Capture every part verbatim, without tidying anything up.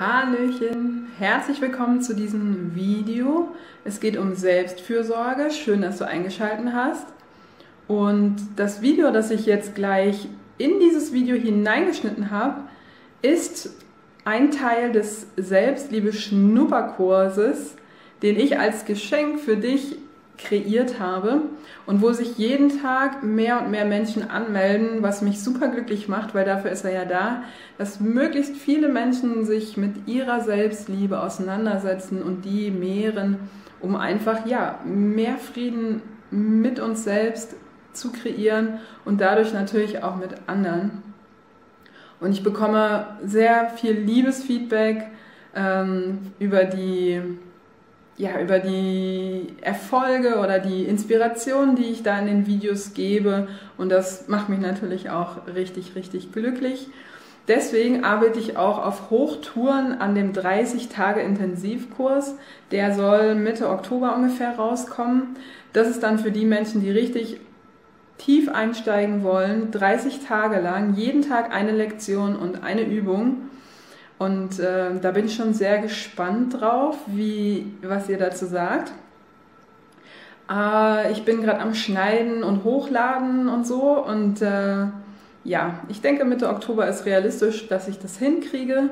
Hallöchen, herzlich willkommen zu diesem Video. Es geht um Selbstfürsorge. Schön, dass du eingeschaltet hast. Und das Video, das ich jetzt gleich in dieses Video hineingeschnitten habe, ist ein Teil des Selbstliebe-Schnupperkurses, den ich als Geschenk für dich kreiert habe und wo sich jeden Tag mehr und mehr Menschen anmelden, was mich super glücklich macht, weil dafür ist er ja da, dass möglichst viele Menschen sich mit ihrer Selbstliebe auseinandersetzen und die mehren, um einfach ja mehr Frieden mit uns selbst zu kreieren und dadurch natürlich auch mit anderen. Und ich bekomme sehr viel Liebesfeedback ähm, über die Ja, über die Erfolge oder die Inspirationen, die ich da in den Videos gebe. Und das macht mich natürlich auch richtig, richtig glücklich. Deswegen arbeite ich auch auf Hochtouren an dem dreißig Tage Intensivkurs. Der soll Mitte Oktober ungefähr rauskommen. Das ist dann für die Menschen, die richtig tief einsteigen wollen, dreißig Tage lang, jeden Tag eine Lektion und eine Übung. Und äh, da bin ich schon sehr gespannt drauf, wie, was ihr dazu sagt. Äh, ich bin gerade am Schneiden und Hochladen und so. Und äh, ja, ich denke, Mitte Oktober ist realistisch, dass ich das hinkriege.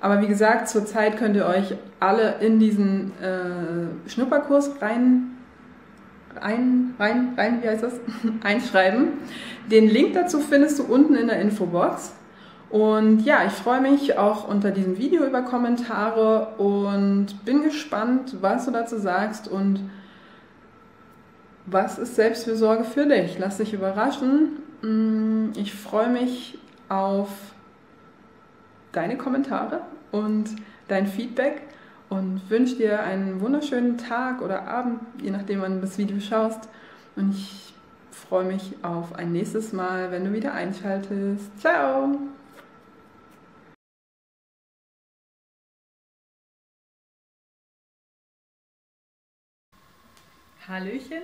Aber wie gesagt, zurzeit könnt ihr euch alle in diesen äh, Schnupperkurs rein, rein, rein, rein, wie heißt das? einschreiben. Den Link dazu findest du unten in der Infobox. Und ja, ich freue mich auch unter diesem Video über Kommentare und bin gespannt, was du dazu sagst und was ist Selbstfürsorge für dich. Lass dich überraschen. Ich freue mich auf deine Kommentare und dein Feedback und wünsche dir einen wunderschönen Tag oder Abend, je nachdem wann du das Video schaust. Und ich freue mich auf ein nächstes Mal, wenn du wieder einschaltest. Ciao! Hallöchen,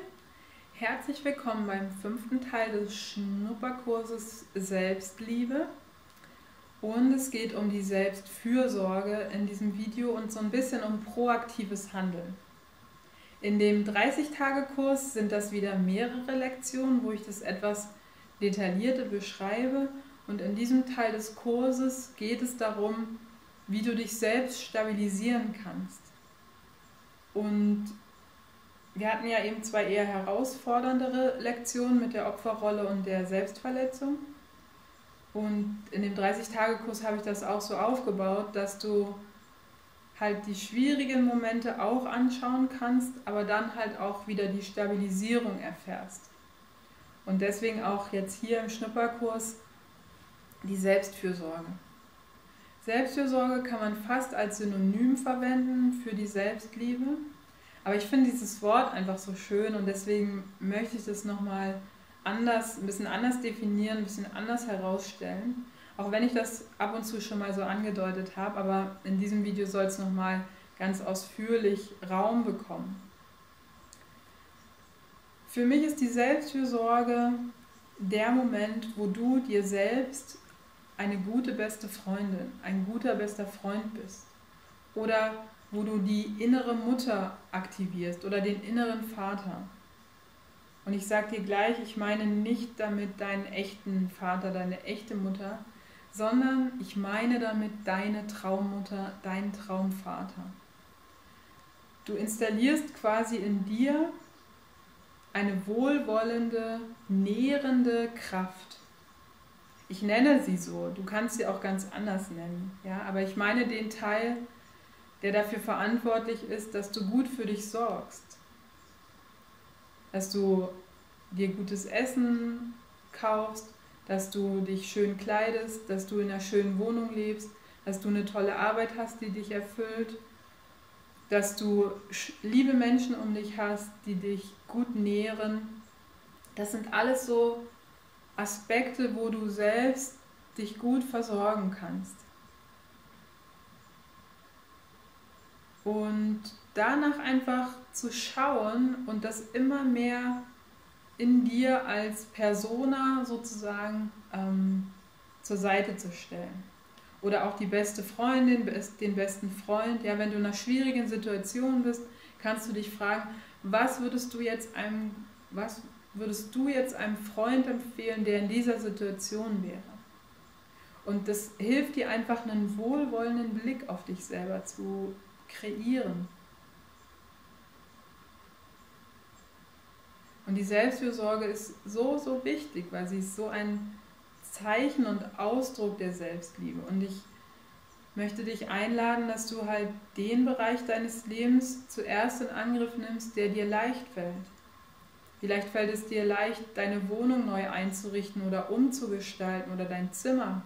herzlich willkommen beim fünften Teil des Schnupperkurses Selbstliebe und es geht um die Selbstfürsorge in diesem Video und so ein bisschen um proaktives Handeln. In dem dreißig Tage Kurs sind das wieder mehrere Lektionen, wo ich das etwas detaillierter beschreibe und in diesem Teil des Kurses geht es darum, wie du dich selbst stabilisieren kannst. Und wir hatten ja eben zwei eher herausforderndere Lektionen mit der Opferrolle und der Selbstverletzung. Und in dem dreißig Tage Kurs habe ich das auch so aufgebaut, dass du halt die schwierigen Momente auch anschauen kannst, aber dann halt auch wieder die Stabilisierung erfährst. Und deswegen auch jetzt hier im Schnupperkurs die Selbstfürsorge. Selbstfürsorge kann man fast als Synonym verwenden für die Selbstliebe. Aber ich finde dieses Wort einfach so schön und deswegen möchte ich das nochmal anders, ein bisschen anders definieren, ein bisschen anders herausstellen. Auch wenn ich das ab und zu schon mal so angedeutet habe, aber in diesem Video soll es nochmal ganz ausführlich Raum bekommen. Für mich ist die Selbstfürsorge der Moment, wo du dir selbst eine gute beste Freundin, ein guter bester Freund bist. Oder wo du die innere Mutter aktivierst oder den inneren Vater. Und ich sage dir gleich, ich meine nicht damit deinen echten Vater, deine echte Mutter, sondern ich meine damit deine Traummutter, deinen Traumvater. Du installierst quasi in dir eine wohlwollende, nährende Kraft. Ich nenne sie so, du kannst sie auch ganz anders nennen, ja? Aber ich meine den Teil, der dafür verantwortlich ist, dass du gut für dich sorgst, dass du dir gutes Essen kaufst, dass du dich schön kleidest, dass du in einer schönen Wohnung lebst, dass du eine tolle Arbeit hast, die dich erfüllt, dass du liebe Menschen um dich hast, die dich gut nähren. Das sind alles so Aspekte, wo du selbst dich gut versorgen kannst. Und danach einfach zu schauen und das immer mehr in dir als Persona sozusagen ähm, zur Seite zu stellen. Oder auch die beste Freundin, den besten Freund. Ja, wenn du in einer schwierigen Situation bist, kannst du dich fragen, was würdest du jetzt einem, was würdest du jetzt einem Freund empfehlen, der in dieser Situation wäre? Und das hilft dir einfach, einen wohlwollenden Blick auf dich selber zu kreieren. Und die Selbstfürsorge ist so, so wichtig, weil sie ist so ein Zeichen und Ausdruck der Selbstliebe. Und ich möchte dich einladen, dass du halt den Bereich deines Lebens zuerst in Angriff nimmst, der dir leicht fällt. Vielleicht fällt es dir leicht, deine Wohnung neu einzurichten oder umzugestalten oder dein Zimmer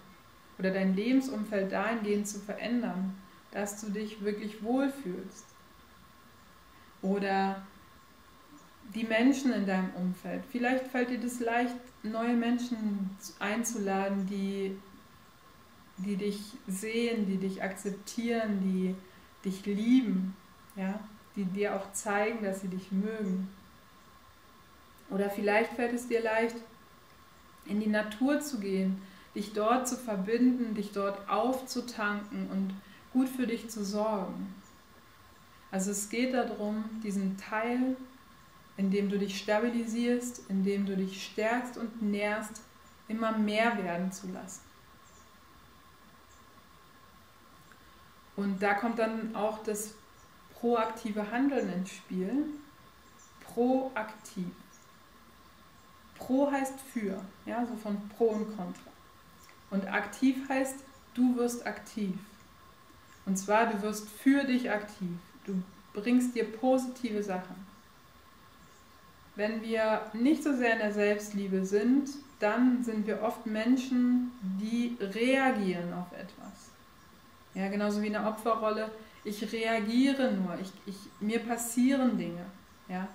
oder dein Lebensumfeld dahingehend zu verändern, dass du dich wirklich wohlfühlst. Oder die Menschen in deinem Umfeld. Vielleicht fällt dir das leicht, neue Menschen einzuladen, die, die dich sehen, die dich akzeptieren, die dich lieben, ja? Die dir auch zeigen, dass sie dich mögen. Oder vielleicht fällt es dir leicht, in die Natur zu gehen, dich dort zu verbinden, dich dort aufzutanken und gut für dich zu sorgen. Also es geht darum, diesen Teil, indem du dich stabilisierst, indem du dich stärkst und nährst, immer mehr werden zu lassen. Und da kommt dann auch das proaktive Handeln ins Spiel. Proaktiv. Pro heißt für, ja, so von pro und contra. Und aktiv heißt, du wirst aktiv. Und zwar, du wirst für dich aktiv. Du bringst dir positive Sachen. Wenn wir nicht so sehr in der Selbstliebe sind, dann sind wir oft Menschen, die reagieren auf etwas. Ja, genauso wie eine Opferrolle. Ich reagiere nur, ich, ich, mir passieren Dinge. Ja?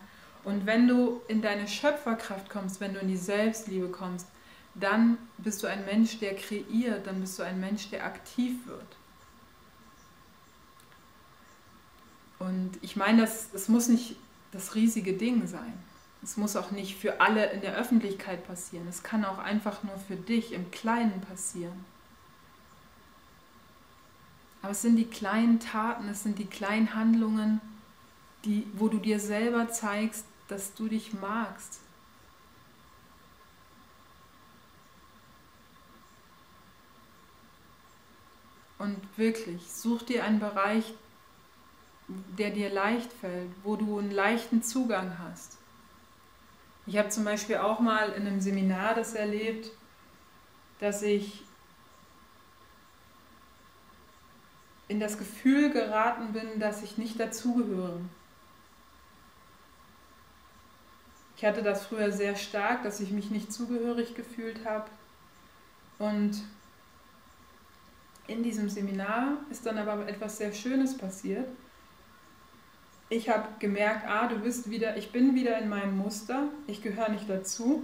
Und wenn du in deine Schöpferkraft kommst, wenn du in die Selbstliebe kommst, dann bist du ein Mensch, der kreiert, dann bist du ein Mensch, der aktiv wird. Und ich meine, das, das muss nicht das riesige Ding sein. Es muss auch nicht für alle in der Öffentlichkeit passieren. Es kann auch einfach nur für dich im Kleinen passieren. Aber es sind die kleinen Taten, es sind die kleinen Handlungen, die, wo du dir selber zeigst, dass du dich magst. Und wirklich, such dir einen Bereich, der dir leicht fällt, wo du einen leichten Zugang hast. Ich habe zum Beispiel auch mal in einem Seminar das erlebt, dass ich in das Gefühl geraten bin, dass ich nicht dazugehöre. Ich hatte das früher sehr stark, dass ich mich nicht zugehörig gefühlt habe. Und in diesem Seminar ist dann aber etwas sehr Schönes passiert. Ich habe gemerkt, ah, du bist wieder, ich bin wieder in meinem Muster, ich gehöre nicht dazu.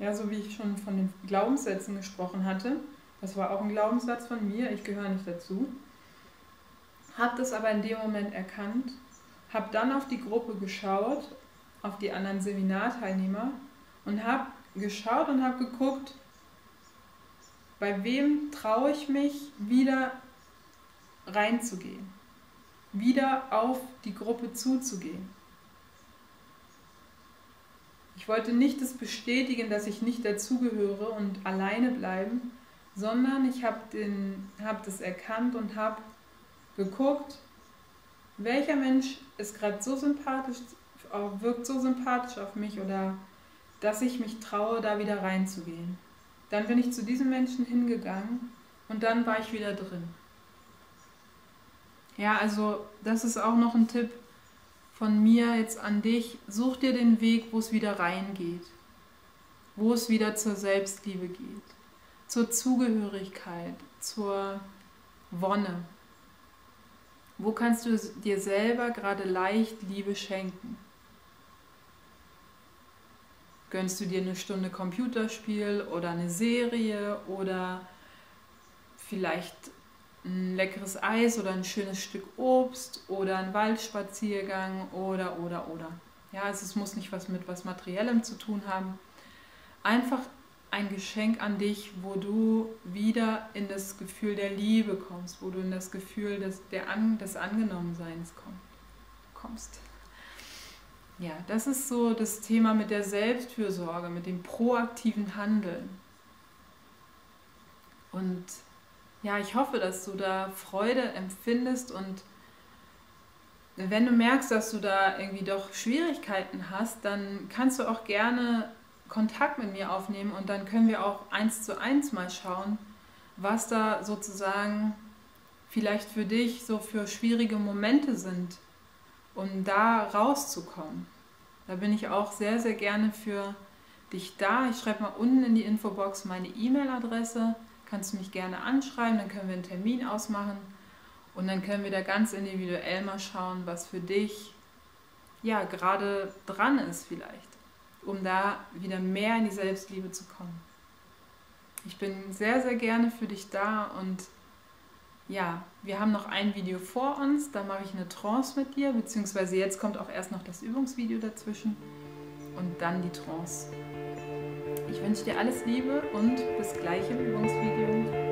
Ja, so wie ich schon von den Glaubenssätzen gesprochen hatte. Das war auch ein Glaubenssatz von mir, ich gehöre nicht dazu. Habe das aber in dem Moment erkannt, habe dann auf die Gruppe geschaut, auf die anderen Seminarteilnehmer und habe geschaut und habe geguckt, bei wem traue ich mich, wieder reinzugehen. Wieder auf die Gruppe zuzugehen. Ich wollte nicht das bestätigen, dass ich nicht dazugehöre und alleine bleiben, sondern ich habe hab das erkannt und habe geguckt, welcher Mensch ist gerade so sympathisch, wirkt so sympathisch auf mich oder dass ich mich traue, da wieder reinzugehen. Dann bin ich zu diesem Menschen hingegangen und dann war ich wieder drin. Ja, also das ist auch noch ein Tipp von mir jetzt an dich. Such dir den Weg, wo es wieder reingeht, wo es wieder zur Selbstliebe geht, zur Zugehörigkeit, zur Wonne. Wo kannst du dir selber gerade leicht Liebe schenken? Gönnst du dir eine Stunde Computerspiel oder eine Serie oder vielleicht ein leckeres Eis oder ein schönes Stück Obst oder ein Waldspaziergang oder, oder, oder. Ja, also es muss nicht was mit was Materiellem zu tun haben. Einfach ein Geschenk an dich, wo du wieder in das Gefühl der Liebe kommst, wo du in das Gefühl des, der an, des Angenommenseins kommst. Ja, das ist so das Thema mit der Selbstfürsorge, mit dem proaktiven Handeln. Und ja, ich hoffe, dass du da Freude empfindest, und wenn du merkst, dass du da irgendwie doch Schwierigkeiten hast, dann kannst du auch gerne Kontakt mit mir aufnehmen, und dann können wir auch eins zu eins mal schauen, was da sozusagen vielleicht für dich so für schwierige Momente sind, um da rauszukommen. Da bin ich auch sehr, sehr gerne für dich da. Ich schreibe mal unten in die Infobox meine E-Mail-Adresse, kannst du mich gerne anschreiben, dann können wir einen Termin ausmachen und dann können wir da ganz individuell mal schauen, was für dich ja gerade dran ist vielleicht, um da wieder mehr in die Selbstliebe zu kommen. Ich bin sehr, sehr gerne für dich da, und ja, wir haben noch ein Video vor uns, da mache ich eine Trance mit dir, beziehungsweise jetzt kommt auch erst noch das Übungsvideo dazwischen und dann die Trance. Ich wünsche dir alles Liebe und bis gleich im Übungsvideo.